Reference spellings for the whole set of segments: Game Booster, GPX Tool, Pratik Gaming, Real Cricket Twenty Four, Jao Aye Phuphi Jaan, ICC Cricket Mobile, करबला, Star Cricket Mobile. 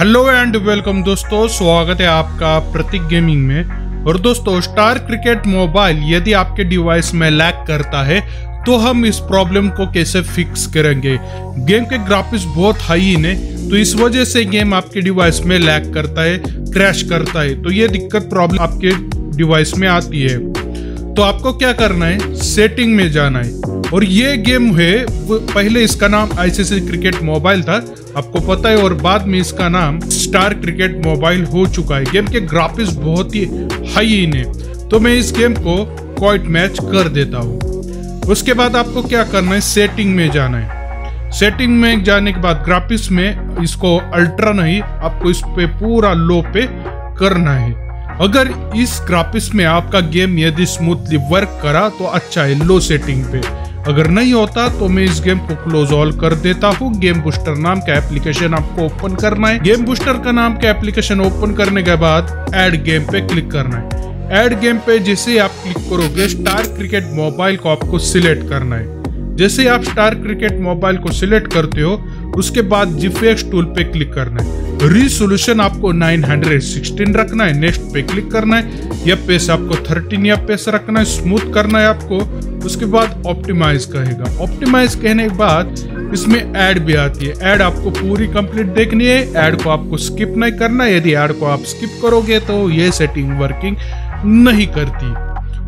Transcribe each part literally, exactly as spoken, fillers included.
Hello and welcome दोस्तों, स्वागत है आपका प्रतीक गेमिंग में। और दोस्तों, स्टार क्रिकेट मोबाइल यदि आपके डिवाइस में लैग करता है तो हम इस प्रॉब्लम को कैसे फिक्स करेंगे। गेम के ग्राफिक्स बहुत हाई ने तो इस वजह से गेम आपके डिवाइस में लैग करता है, क्रैश करता है। तो ये दिक्कत प्रॉब्लम आपके डिवाइस में आती है तो आपको क्या करना है, सेटिंग में जाना है। और ये गेम है, पहले इसका नाम आईसीसी क्रिकेट मोबाइल था, आपको पता है, और बाद में इसका नाम स्टार क्रिकेट मोबाइल हो चुका है। गेम के ग्राफिक्स बहुत ही हाई ने तो मैं इस गेम को क्वाइट मैच कर देता हूँ। उसके बाद आपको क्या करना है, सेटिंग में जाना है। सेटिंग में जाने के बाद ग्राफिक्स में इसको अल्ट्रा नहीं, आपको इस पे पूरा लो पे करना है। अगर इस ग्राफिक्स में आपका गेम यदि स्मूथली वर्क करा तो अच्छा है लो सेटिंग पे, अगर नहीं होता तो मैं इस गेम को क्लोज ऑल कर देता हूँ। गेम बूस्टर नाम का एप्लीकेशन आपको ओपन करना है। गेम बूस्टर का नाम का एप्लीकेशन ओपन करने के बाद ऐड गेम पे क्लिक करना है। ऐड गेम पे जैसे आप क्लिक करोगे, स्टार क्रिकेट मोबाइल को आपको सिलेक्ट करना है। जैसे आप स्टार क्रिकेट मोबाइल को सिलेक्ट करते हो, उसके बाद जीपीएक्स टूल पे क्लिक करना है। रिसोल्यूशन आपको नाइन हंड्रेड सिक्सटीन रखना है। नेक्स्ट पे क्लिक करना है। या पेस आपको थर्टीन या पेस रखना है। स्मूथ करना है आपको। उसके बाद ऑप्टिमाइज कहेगा। ऑप्टिमाइज कहने के बाद इसमें ऐड भी आती है। ऐड आपको पूरी कंप्लीट देखनी है। ऐड को आपको स्किप नहीं करना। यदि ऐड को आप स्किप करोगे तो ये सेटिंग वर्किंग नहीं करती।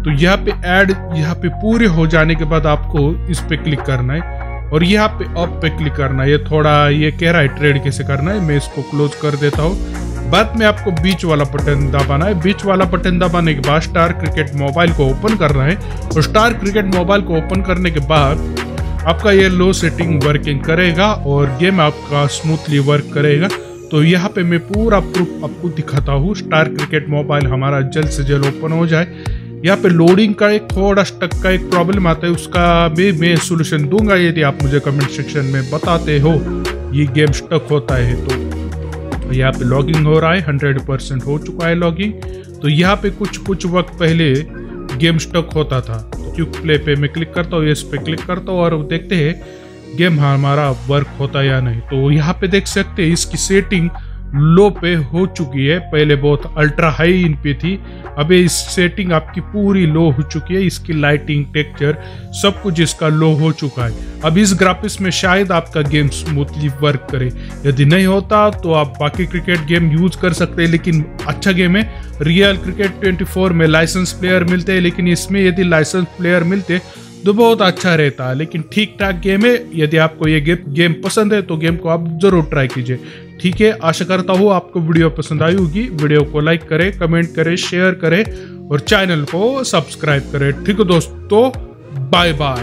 तो यहाँ पे ऐड यहाँ पे पूरे हो जाने के बाद आपको इस पे क्लिक करना है और यहाँ पे अप पे क्लिक करना है। ये थोड़ा ये कह रहा है ट्रेड कैसे करना है, मैं इसको क्लोज कर देता हूँ। बाद में आपको बीच वाला बटन दबाना है। बीच वाला बटन दबाने के बाद स्टार क्रिकेट मोबाइल को ओपन करना है। और स्टार क्रिकेट मोबाइल को ओपन करने के बाद आपका ये लो सेटिंग वर्किंग करेगा और गेम आपका स्मूथली वर्क करेगा। तो यहाँ पे मैं पूरा प्रूफ आपको दिखाता हूँ। स्टार क्रिकेट मोबाइल हमारा जल्द से जल्द ओपन हो जाए। यहाँ पे लोडिंग का एक थोड़ा स्टक का एक प्रॉब्लम आता है, उसका भी मैं सोल्यूशन दूंगा यदि आप मुझे कमेंट सेक्शन में बताते हो ये गेम स्टक होता है। तो यहाँ पे लॉगिंग हो रहा है, हंड्रेड परसेंट हो चुका है लॉगिंग। तो यहाँ पे कुछ कुछ वक्त पहले गेम स्टक होता था। क्विक प्ले पे मैं क्लिक करता हूँ, यस पे क्लिक करता हूँ और देखते हैं गेम हमारा वर्क होता है या नहीं। तो यहाँ पे देख सकते हैं इसकी सेटिंग लो पे हो चुकी है। पहले बहुत अल्ट्रा हाई इन पे थी, अब इस सेटिंग आपकी पूरी लो हो चुकी है। इसकी लाइटिंग, टेक्सचर, सब कुछ इसका लो हो चुका है। अब इस ग्राफिक्स में शायद आपका गेम स्मूथली वर्क करे। यदि नहीं होता तो आप बाकी क्रिकेट गेम यूज कर सकते हैं, लेकिन अच्छा गेम है। रियल क्रिकेट ट्वेंटी फोर में लाइसेंस प्लेयर मिलते हैं, लेकिन इसमें यदि लाइसेंस प्लेयर मिलते तो बहुत अच्छा रहता है। लेकिन ठीक ठाक गेम है। यदि आपको ये गेम गेम पसंद है तो गेम को आप जरूर ट्राई कीजिए। ठीक है, आशा करता हूँ आपको वीडियो पसंद आई होगी। वीडियो को लाइक करें, कमेंट करें, शेयर करें और चैनल को सब्सक्राइब करें। ठीक है दोस्तों, बाय बाय।